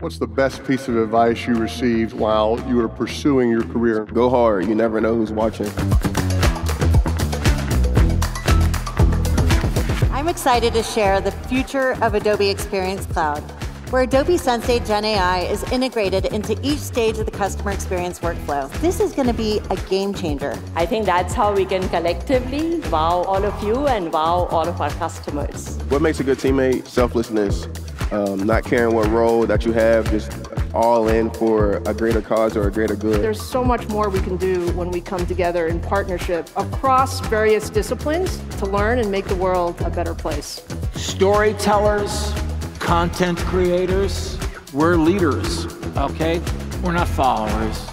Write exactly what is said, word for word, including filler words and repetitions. What's the best piece of advice you received while you were pursuing your career? Go hard. You never know who's watching. I'm excited to share the future of Adobe Experience Cloud, where Adobe Sensei Gen A I is integrated into each stage of the customer experience workflow. This is going to be a game changer. I think that's how we can collectively wow all of you and wow all of our customers. What makes a good teammate? Selflessness, um, not caring what role that you have, just all in for a greater cause or a greater good. There's so much more we can do when we come together in partnership across various disciplines to learn and make the world a better place. Storytellers, content creators, we're leaders, okay? We're not followers.